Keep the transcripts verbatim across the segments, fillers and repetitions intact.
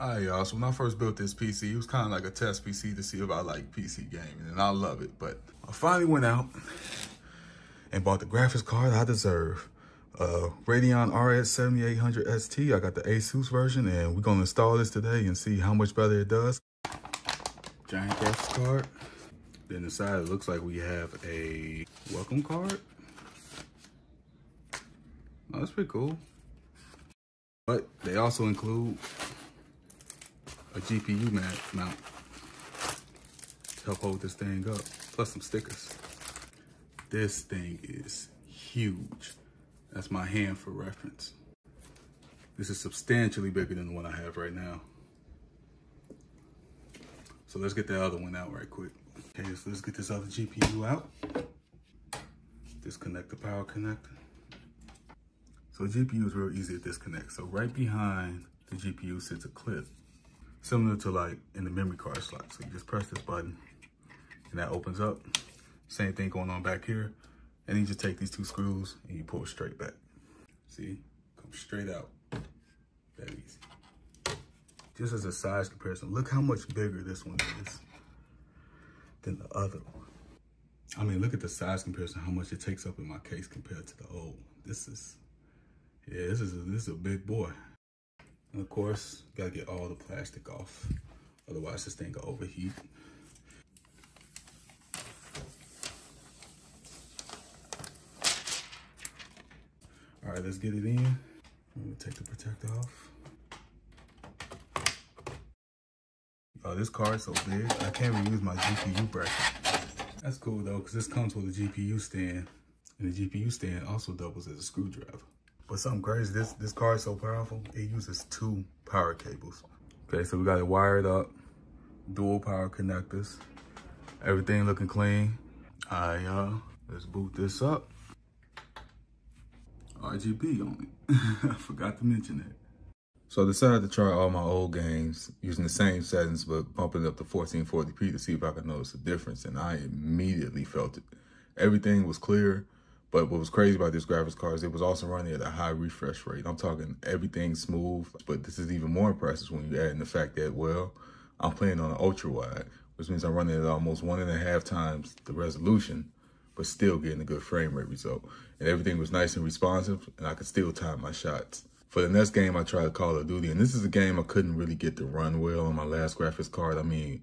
Alright y'all, so when I first built this P C, it was kind of like a test P C to see if I like P C gaming, and I love it. But I finally went out and bought the graphics card I deserve. Uh, Radeon R X seventy-eight hundred X T, I got the ASUS version, and we're gonna install this today and see how much better it does. Giant graphics card. Then inside it looks like we have a welcome card. Oh, that's pretty cool. But they also include a G P U mount to help hold this thing up, plus some stickers. This thing is huge. That's my hand for reference. This is substantially bigger than the one I have right now. So let's get the other one out right quick. Okay, so let's get this other G P U out. Disconnect the power connector. So G P U is real easy to disconnect. So right behind the G P U sits a clip, similar to like in the memory card slot. So you just press this button and that opens up. Same thing going on back here. And you just take these two screws and you pull it straight back. See, come straight out, that easy. Just as a size comparison, look how much bigger this one is than the other one. I mean, look at the size comparison, how much it takes up in my case compared to the old. This is, yeah, this is a, this is a big boy. And of course, gotta get all the plastic off. Otherwise this thing will overheat. All right, let's get it in. I'm gonna take the protector off. Oh, this card's so big, I can't even use my G P U bracket. That's cool though, because this comes with a G P U stand, and the G P U stand also doubles as a screwdriver. But something crazy, this, this card's so powerful, it uses two power cables. Okay, so we got it wired up, dual power connectors, everything looking clean. All right, y'all, let's boot this up. R G B on it. I forgot to mention that. So I decided to try all my old games using the same settings, but bumping it up to fourteen forty p to see if I could notice a difference, and I immediately felt it. Everything was clear, but what was crazy about this graphics card is it was also running at a high refresh rate. I'm talking everything smooth, but this is even more impressive when you add in the fact that, well, I'm playing on an ultra-wide, which means I'm running at almost one and a half times the resolution, but still getting a good frame rate result. And everything was nice and responsive, and I could still time my shots. For the next game, I tried Call of Duty, and this is a game I couldn't really get to run well on my last graphics card. I mean,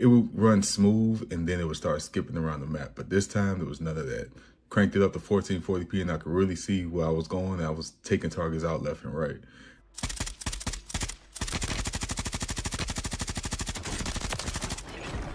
it would run smooth, and then it would start skipping around the map, but this time there was none of that. Cranked it up to fourteen forty p, and I could really see where I was going, and I was taking targets out left and right.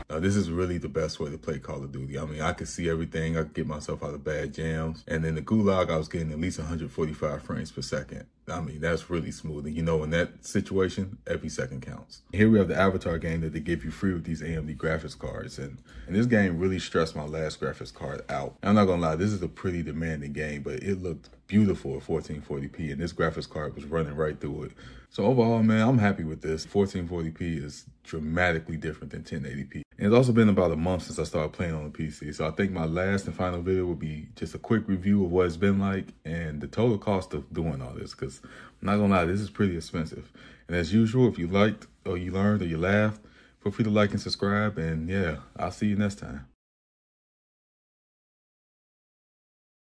Now, this is really the best way to play Call of Duty. I mean, I could see everything. I could get myself out of bad jams. And then the Gulag, I was getting at least one hundred forty-five frames per second. I mean, that's really smooth. And you know, in that situation, every second counts. Here we have the Avatar game that they give you free with these A M D graphics cards. And, and this game really stressed my last graphics card out. And I'm not gonna lie, this is a pretty demanding game, but it looked beautiful at fourteen forty p, and this graphics card was running right through it. So overall, man, I'm happy with this. fourteen forty p is dramatically different than ten eighty p. And it's also been about a month since I started playing on the P C. So I think my last and final video will be just a quick review of what it's been like and the total cost of doing all this. Because I'm not gonna lie, this is pretty expensive. And as usual, if you liked or you learned or you laughed, feel free to like and subscribe. And yeah, I'll see you next time.